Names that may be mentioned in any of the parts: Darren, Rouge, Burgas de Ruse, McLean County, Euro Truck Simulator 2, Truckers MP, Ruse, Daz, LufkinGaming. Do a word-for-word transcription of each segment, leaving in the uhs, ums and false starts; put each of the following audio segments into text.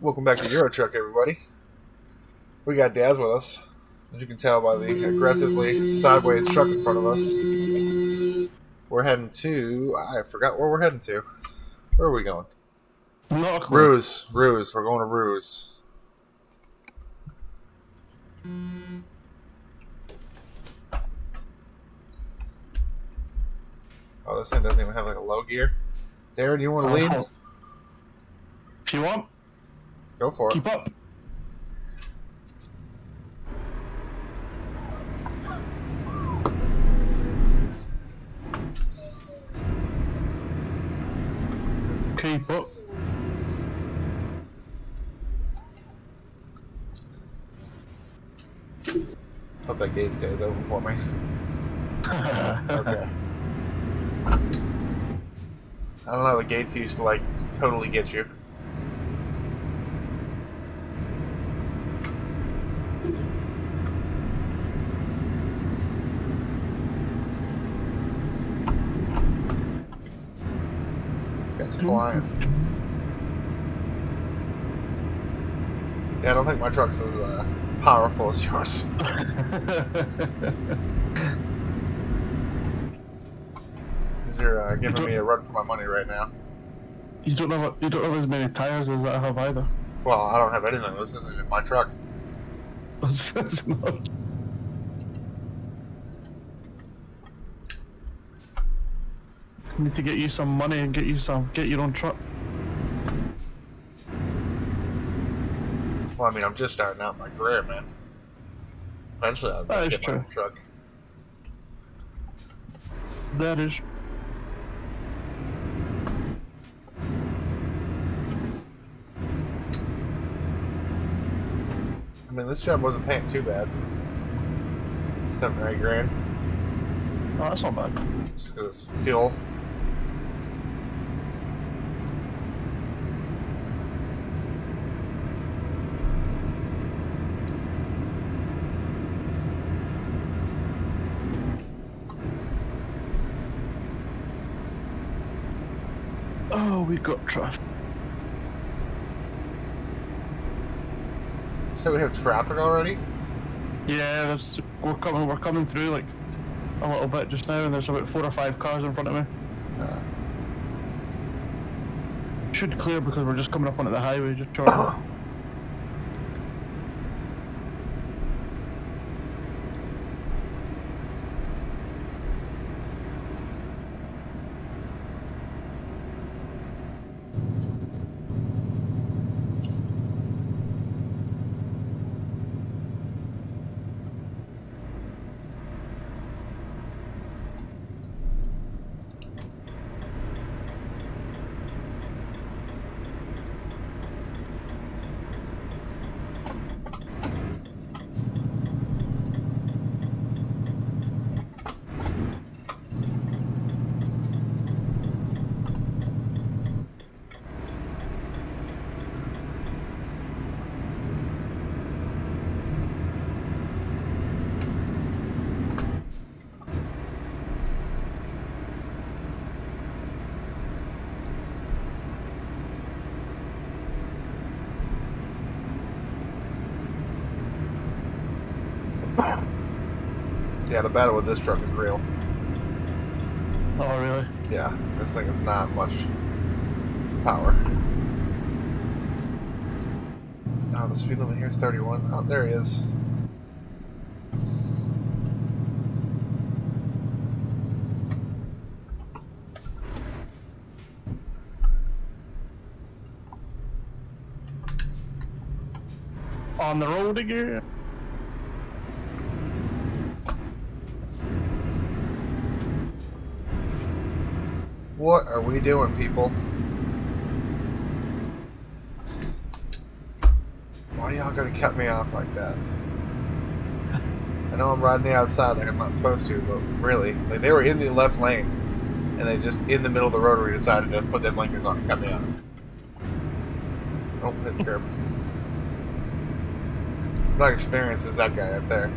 Welcome back to Euro Truck, everybody. We got Daz with us, as you can tell by the aggressively sideways truck in front of us. We're heading to... I forgot where we're heading to. Where are we going? Ruse. Ruse. We're going to Ruse. Oh, this thing doesn't even have like a low gear. Darren, you want to lead? If you want. Go for it. Keep up. Keep up. Hope that gate stays open for me. Okay. I don't know, the gates used to like totally get you. That's flying. Yeah, I don't think my truck's as uh, powerful as yours. You're uh, giving me a run for my money right now. You don't have you don't have as many tires as I have either. Well, I don't have anything. This isn't even my truck. This is not. Need to get you some money and get you some get your own truck. Well, I mean, I'm just starting out my career, man. Eventually, I'll that get my own truck. That is. I mean, this job wasn't paying too bad. Seven or eight grand. Oh, that's not bad. Just because it's fuel. Oh, we got traffic. So we have traffic already? Yeah, there's, we're coming. We're coming through like a little bit just now, and there's about four or five cars in front of me. Uh, Should clear because we're just coming up onto the highway, just short. Yeah, the battle with this truck is real. Oh, really? Yeah, this thing is not much power. Oh, the speed limit here is thirty-one. Oh, there he is. On the road again. What are we doing, people? Why are y'all gonna cut me off like that? I know I'm riding the outside like I'm not supposed to, but really, like they were in the left lane, and they just in the middle of the rotary decided to put their blinkers on and cut me off. Oh, hit the curb. I'm not experienced as that guy up there.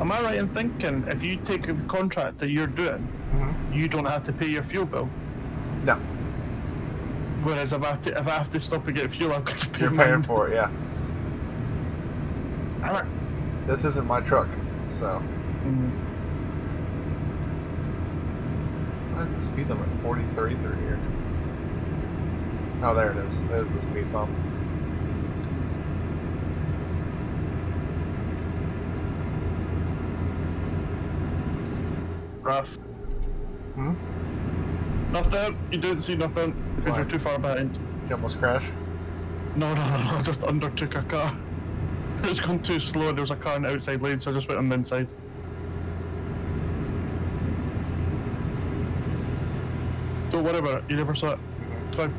Am I right in thinking if you take a contract that you're doing, mm-hmm. you don't have to pay your fuel bill? No. Whereas if I have to, if I have to stop and get fuel, I've got to pay. You're paying for it, yeah. All right. This isn't my truck, so. Mm-hmm. Why is the speed limit forty, thirty through here? Oh, there it is. There's the speed bump. Rough. Hmm? Nothing. You didn't see nothing because you're too far behind. You almost crashed? No, no, no, no. I just undertook a car. It was going too slow. There was a car in the outside lane, so I just went on the inside. Don't worry about it. You never saw it. It's fine.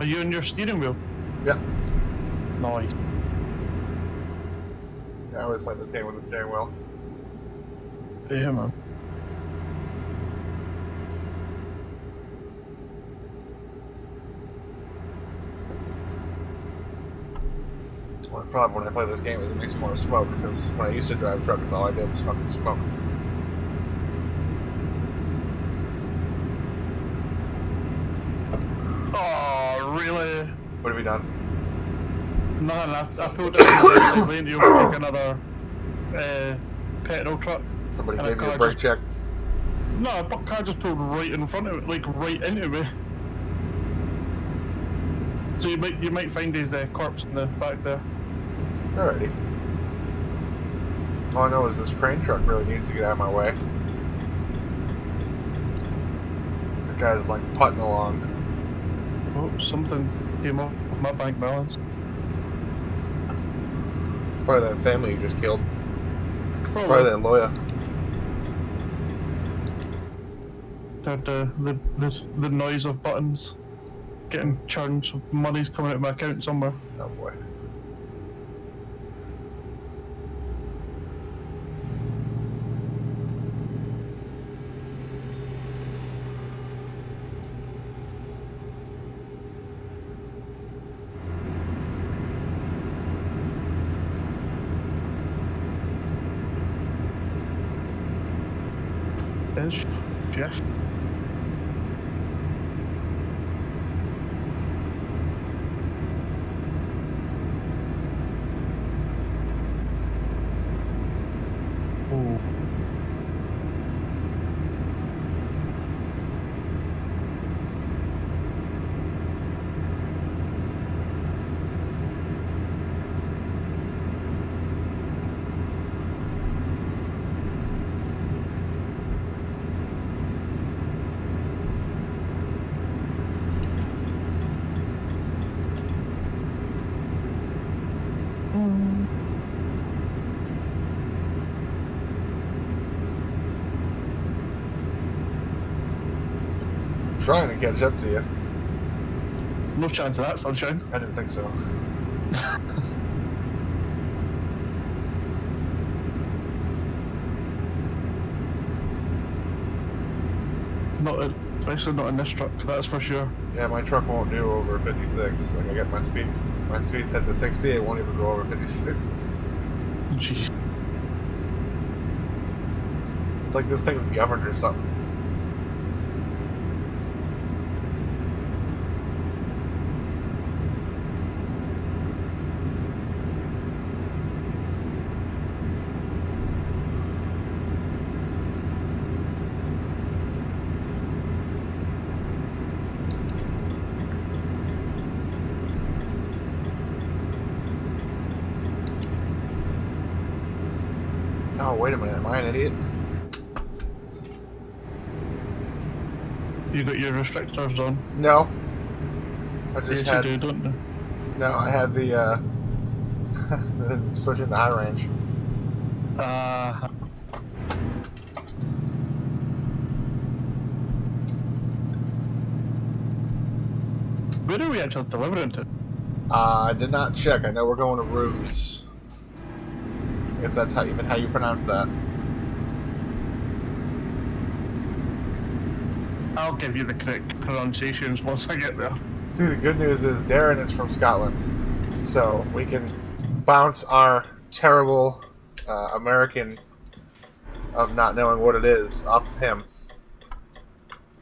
Are you on your steering wheel? Yeah. Nice. I always play this game with the steering wheel. Yeah, man. Well, the problem when I play this game is it makes me want to smoke, because when I used to drive trucks, all I did was fucking smoke. What have we done? Nothing. I, I pulled out and you will take another uh, petrol truck. Somebody gave me a brake check. No, a car just pulled right in front of it, like right into me. So you might you might find his uh, corpse in the back there. Alrighty. All I know is this crane truck really needs to get out of my way. The guy's like putting along. Oh, something. With my bank balance. Probably that family you just killed. Probably, Probably that lawyer. That, uh, the, the, the noise of buttons getting churned, so money's coming out of my account somewhere. Oh boy. Jeff. Oh. Trying to catch up to you. No chance of that, sunshine. I didn't think so. Not, a, especially not in this truck. That's for sure. Yeah, my truck won't do over fifty-six. Like I got my speed, my speed set to sixty. It won't even go over fifty-six. Jeez. It's like this thing's governed or something. Oh, wait a minute, am I an idiot? You got your restrictors on? No. I just yes, had... you do, don't you? No, I had the, uh... switching to high range. Uh... Where are we actually delivering to? Uh, I did not check. I know we're going to Ruse. If that's how, even how you pronounce that. I'll give you the correct pronunciations once I get there. See, the good news is Darren is from Scotland, so we can bounce our terrible uh, American of not knowing what it is off of him.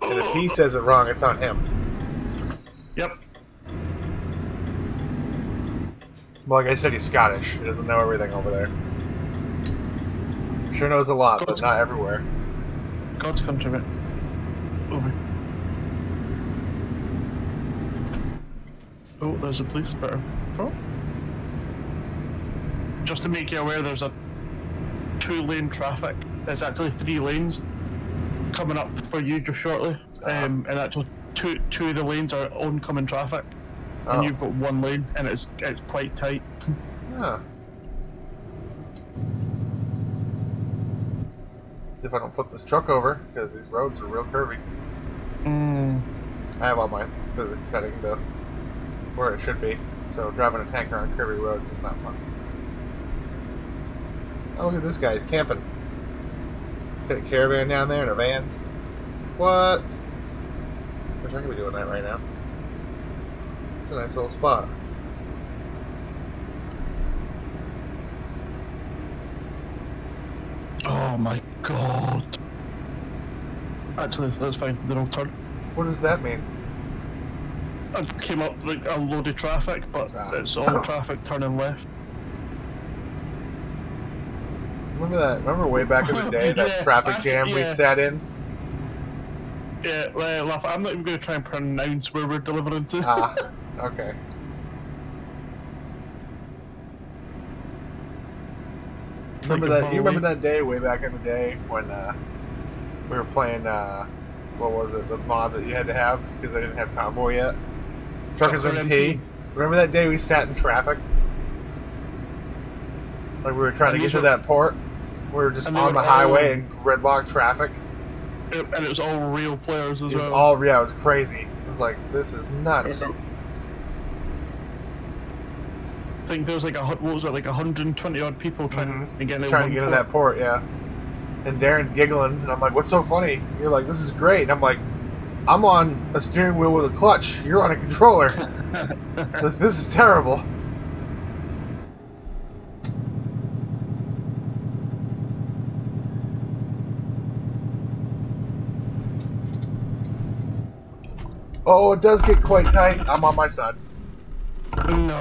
And if he says it wrong, it's on him. Yep. Well, like I said, he's Scottish. He doesn't know everything over there. Sure knows a lot, but not everywhere. God's country. Over. Oh, there's a police better. Oh. Just to make you aware, there's a two-lane traffic. There's actually three lanes coming up for you just shortly. Uh-huh. um, and actually two two of the lanes are oncoming traffic. Oh. And you've got one lane, and it's it's quite tight. Yeah. See if I don't flip this truck over, because these roads are real curvy. Mm. I have all my physics setting to where it should be, so driving a tanker on curvy roads is not fun. Oh, look at this guy, he's camping. He's got a caravan down there and a van. What? Wish I could be doing that right now. It's a nice little spot. Oh my god. Actually, that's fine, the wrong turn. What does that mean? I came up like a load of traffic, but ah. It's all traffic turning left. Remember that? Remember way back in the day, that yeah, traffic jam I, yeah. we sat in? Yeah, well, I'm not even going to try and pronounce where we're delivering to. Ah, okay. Remember that? You remember that day way back in the day when uh, we were playing, uh, what was it, the mod that you had to have because they didn't have Convoy yet? Truckers M P. Remember that day we sat in traffic? Like we were trying and to get to were, that port? We were just on the highway in gridlock traffic? It, and it was all real players as it well. It was all, yeah, it was crazy. It was like, this is nuts. I think there was like a what was it like a hundred and twenty odd people trying mm-hmm. to get in trying to get port. in that port, yeah. And Darren's giggling, and I'm like, "What's so funny?" And you're like, "This is great." And I'm like, "I'm on a steering wheel with a clutch. You're on a controller. this, this is terrible." Oh, it does get quite tight. I'm on my side. No.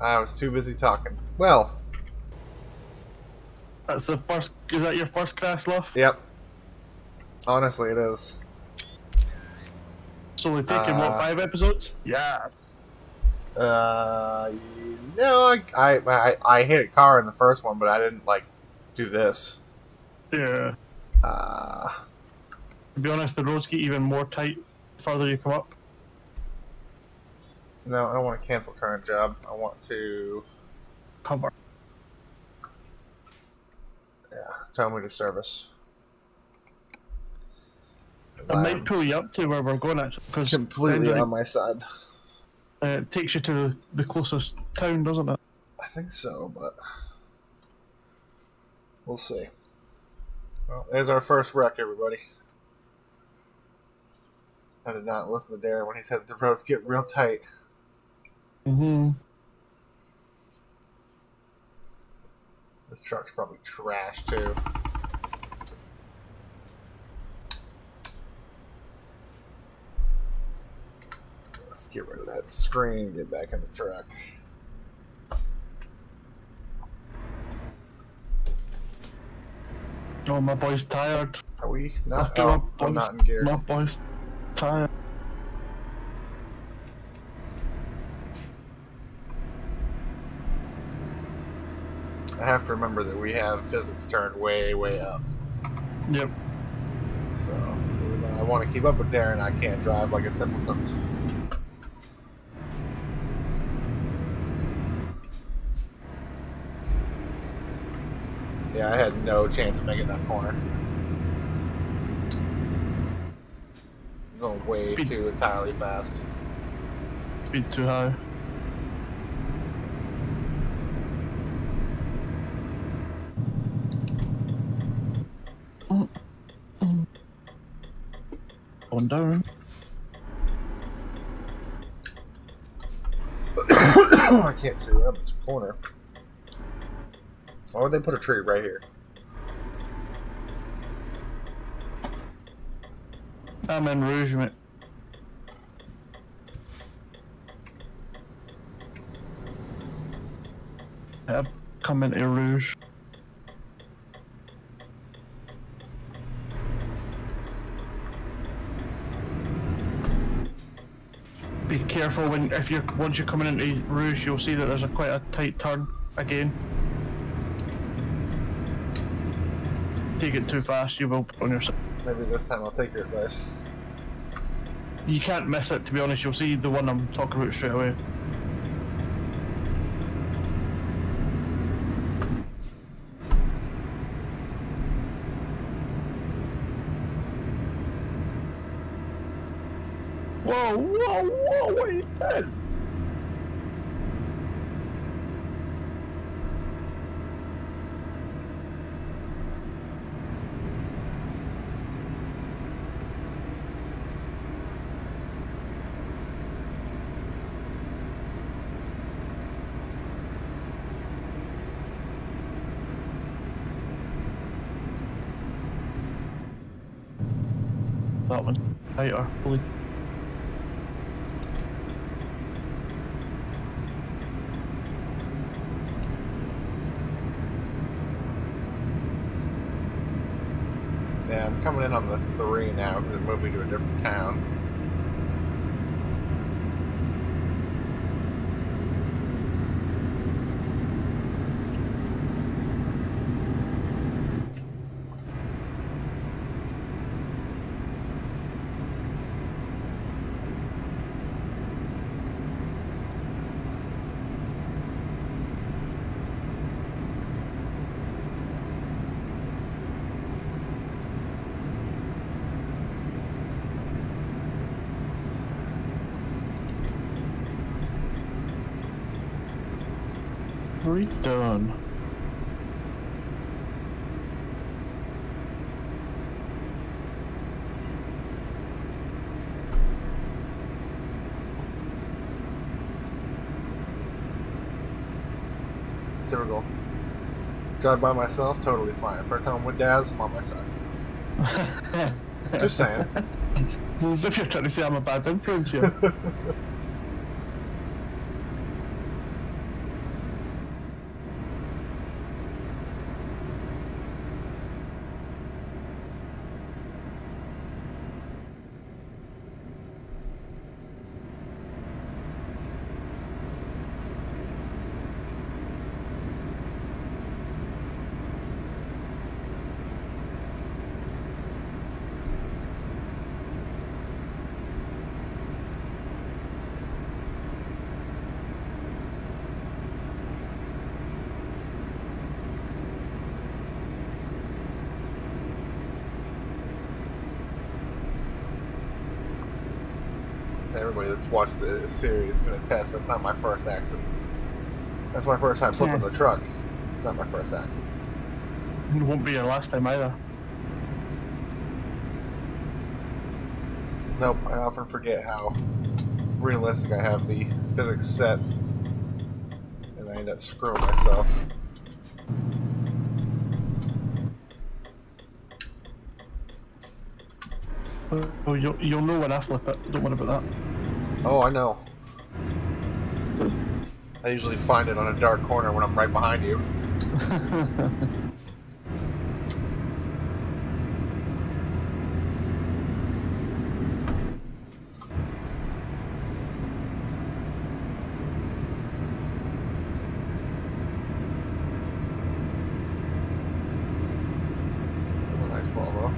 I was too busy talking. Well. That's the first, is that your first crash, Luff? Yep. Honestly, it is. It's only taken, uh, what, five episodes? Yeah. Uh, no, I, I, I, I hit a car in the first one, but I didn't, like, do this. Yeah. Uh. To be honest, the roads get even more tight the farther you come up. No, I don't want to cancel current job. I want to cover. Yeah, tell me to service. I I'm might pull you up to where we're going actually, because completely on my side. Uh, it takes you to the closest town, doesn't it? I think so, but we'll see. Well, there's our first wreck, everybody. I did not listen to Darren when he said the roads get real tight. Mm-hmm. This truck's probably trash too. Let's get rid of that screen and get back in the truck. Oh, my boy's tired. Are we? Not, oh, boys, not in gear. My boy's tired. I have to remember that we have physics turned way, way up. Yep. So, I want to keep up with Darren. I can't drive like a simpleton. Yeah, I had no chance of making that corner. I'm going way Speed. too entirely fast. Speed too high. Oh. on Darren. I can't see around this corner. Why would they put a tree right here? I'm in Rouge, mate. I've come into Rouge. Be careful when if you're once you're coming into Rouge, you'll see that there's a quite a tight turn again. Take it too fast, you will put on yourself. Maybe this time I'll take your advice. You can't miss it, to be honest. You'll see the one I'm talking about straight away. Whoa, whoa, whoa, what are you doing? That one, tighter, fully. Yeah, I'm coming in on the three now because it moved me to a different town. Done. Typical. Got by myself, totally fine. First time I'm with Daz, I'm on my side. Just saying. As if you're trying to say I'm a bad influence here. Everybody that's watched the series is going to test that's not my first accident. That's my first time flipping yeah. the truck. It's not my first accident. It won't be your last time either. Nope, I often forget how realistic I have the physics set and I end up screwing myself. Oh, you'll, you'll know when I flip it. Don't worry about that. Oh, I know. I usually find it on a dark corner when I'm right behind you. That's a nice fall, though.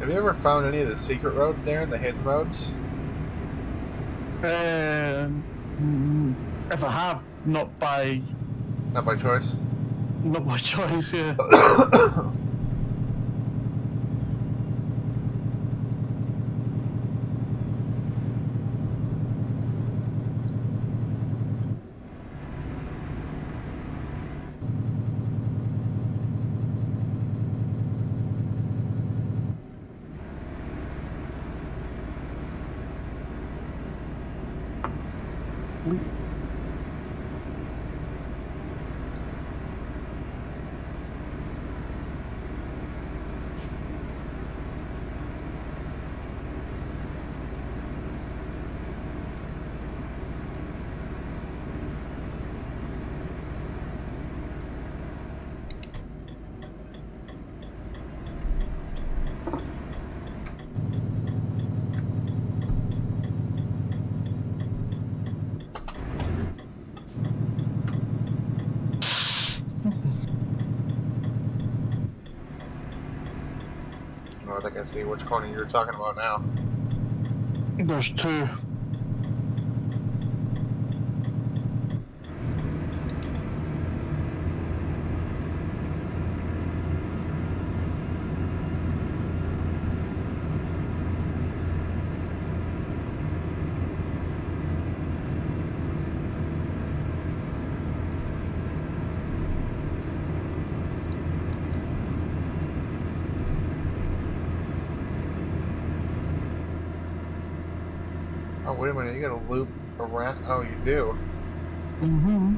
Have you ever found any of the secret roads, Darren? The hidden roads? Um, if I have, not by... Not by choice? Not by choice, yeah. I think I see which corner you're talking about now. There's two. Wait a minute, you gotta loop around. Oh, you do? Mm-hmm.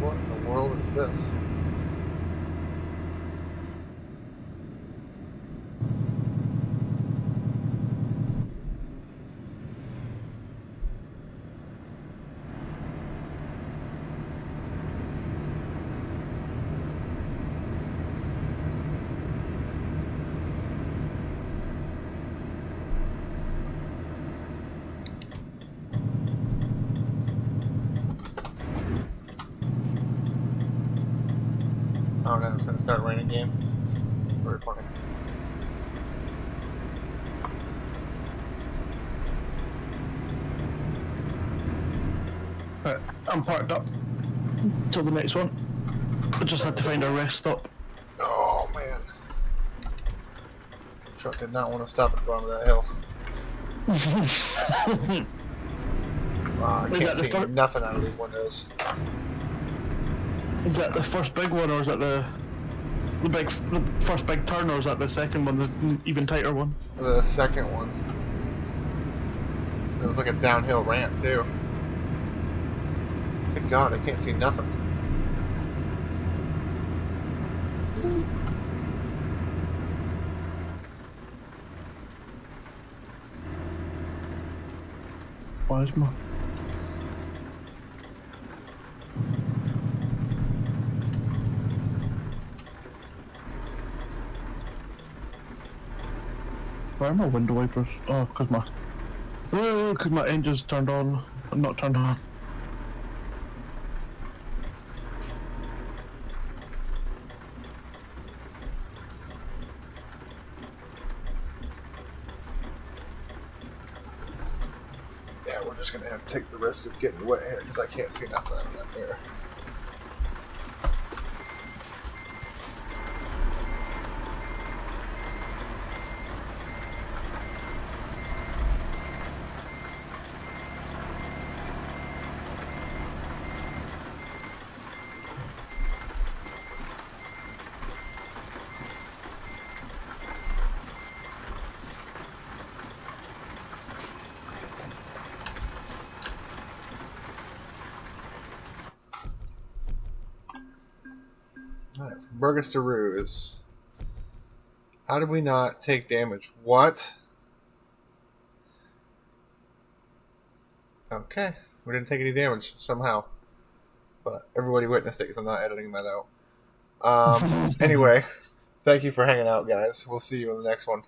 What in the world is this? Oh no, it's gonna start raining again. Very funny. Alright, I'm parked up till the next one. I just had to find a rest stop. Oh man. The truck did not want to stop at the bottom of that hill. Wow, I can't see nothing out of these windows. Is that the first big one, or is that the the big the first big turn, or is that the second one, the even tighter one? The second one. It was like a downhill ramp too. Good God, I can't see nothing. Why is my Why are my window wipers? Oh, because my, oh, cause my engine's turned on, but not turned on. Yeah, we're just going to have to take the risk of getting wet here because I can't see nothing out of that mirror. Burgas de Ruse. How did we not take damage? What? Okay. We didn't take any damage somehow. But everybody witnessed it because I'm not editing that out. Um, anyway, thank you for hanging out, guys. We'll see you in the next one.